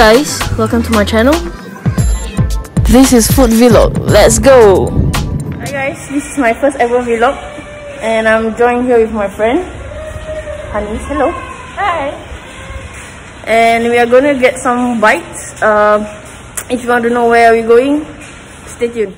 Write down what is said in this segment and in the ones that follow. guys, welcome to my channel. This is food vlog. Let's go. Hi guys, this is my first ever vlog, and I'm joined here with my friend Hanis. Hello. Hi. And we are gonna get some bites. If you want to know where we're going, stay tuned.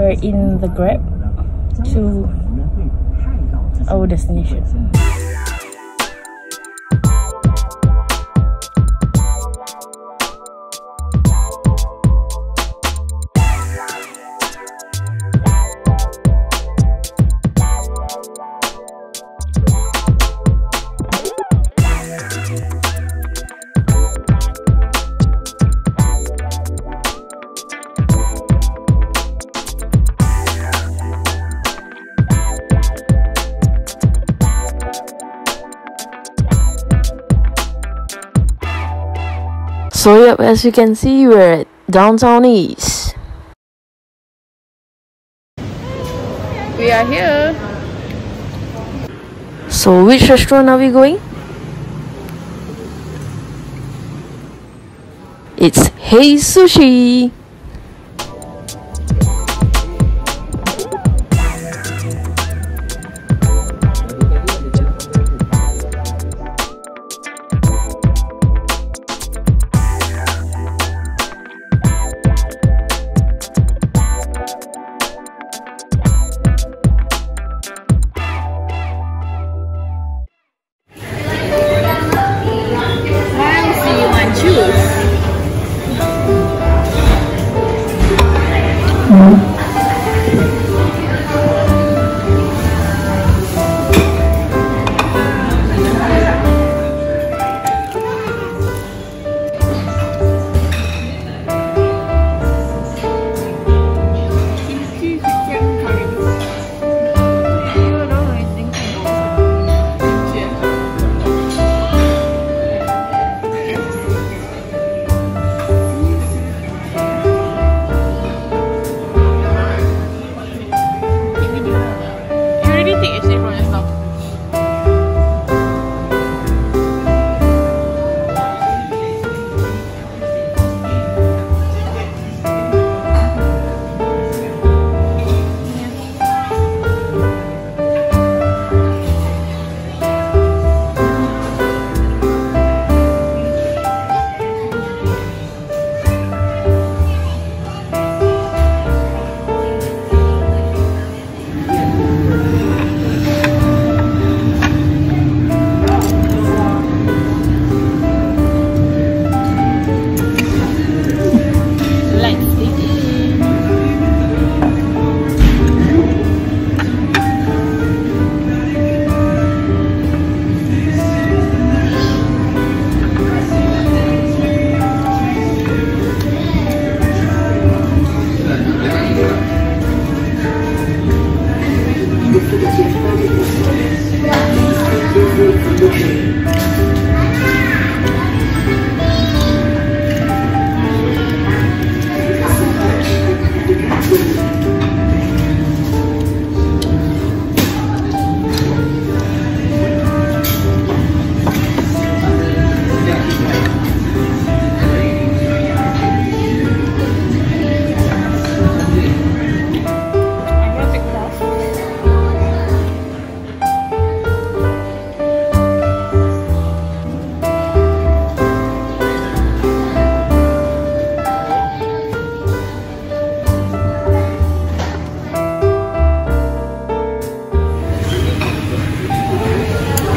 We're in the Grab to our destination. So yep, as you can see, we're at Downtown East. We are here. So which restaurant are we going? It's Hei Sushi.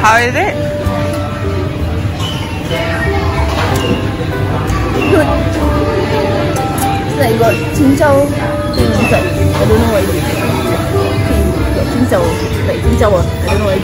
How is it? Good. It's like got ginger thing inside. I don't know what it is. châu, phải Vĩnh Châu à? Ở đâu rồi?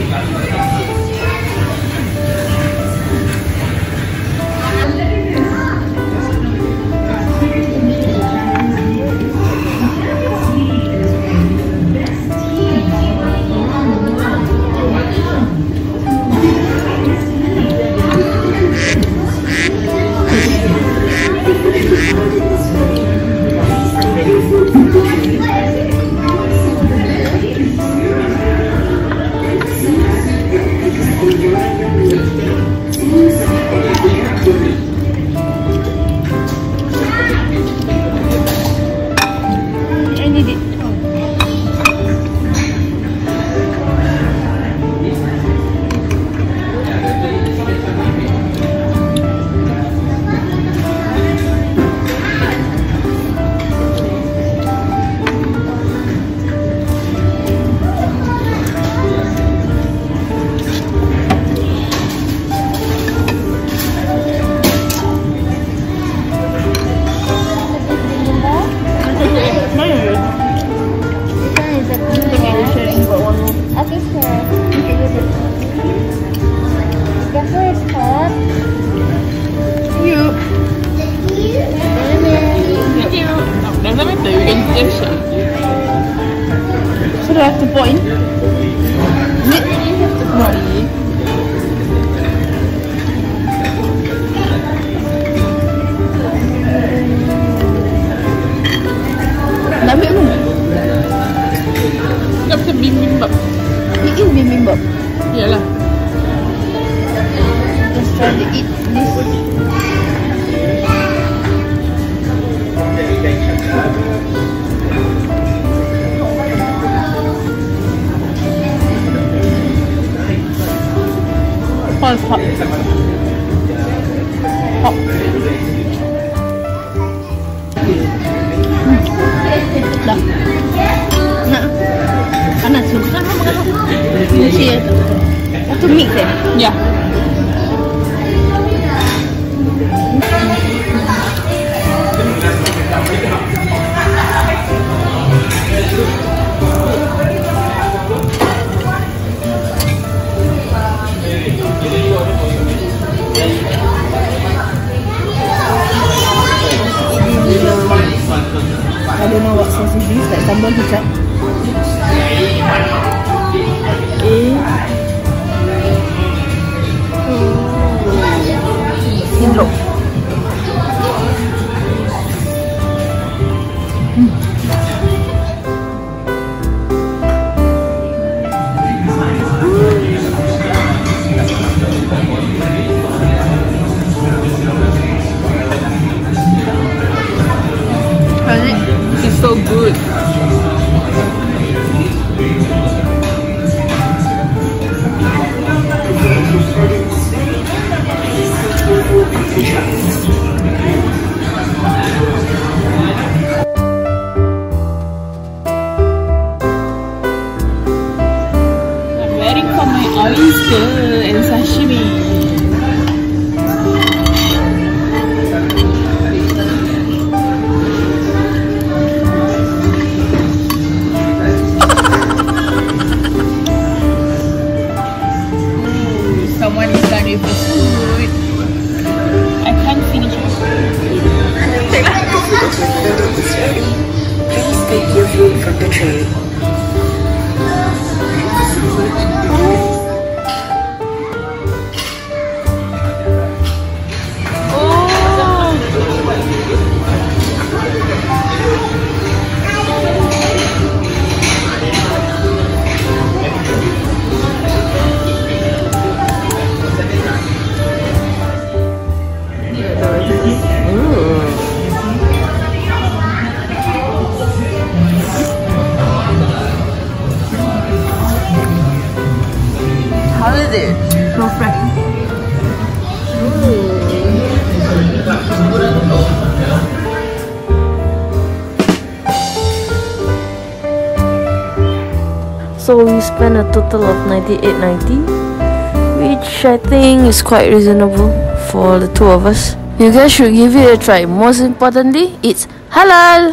So we spent a total of $98.90, which I think is quite reasonable for the two of us. You guys should give it a try. Most importantly, it's halal!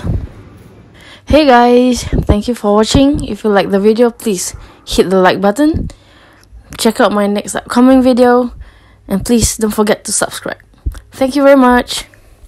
Hey guys, thank you for watching. If you like the video, please hit the like button, check out my next upcoming video, and please don't forget to subscribe. Thank you very much.